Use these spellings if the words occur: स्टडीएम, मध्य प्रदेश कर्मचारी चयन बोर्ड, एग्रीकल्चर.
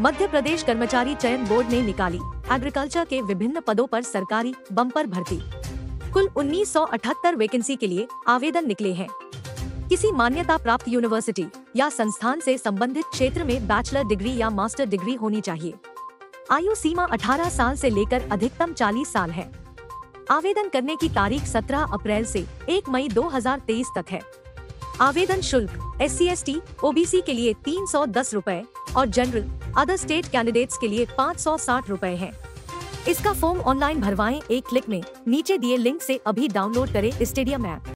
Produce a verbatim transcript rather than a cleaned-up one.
मध्य प्रदेश कर्मचारी चयन बोर्ड ने निकाली एग्रीकल्चर के विभिन्न पदों पर सरकारी बम्पर भर्ती। कुल उन्नीस सौ अठहत्तर वैकेंसी के लिए आवेदन निकले हैं। किसी मान्यता प्राप्त यूनिवर्सिटी या संस्थान से संबंधित क्षेत्र में बैचलर डिग्री या मास्टर डिग्री होनी चाहिए। आयु सीमा अठारह साल से लेकर अधिकतम चालीस साल है। आवेदन करने की तारीख सत्रह अप्रैल से एक मई दो हज़ार तेईस तक है। आवेदन शुल्क S C S T OBC के लिए तीन सौ दस रुपए और जनरल अदर स्टेट कैंडिडेट्स के लिए पाँच सौ साठ रुपए है। इसका फॉर्म ऑनलाइन भरवाएं। एक क्लिक में नीचे दिए लिंक से अभी डाउनलोड करें स्टडीएम ऐप।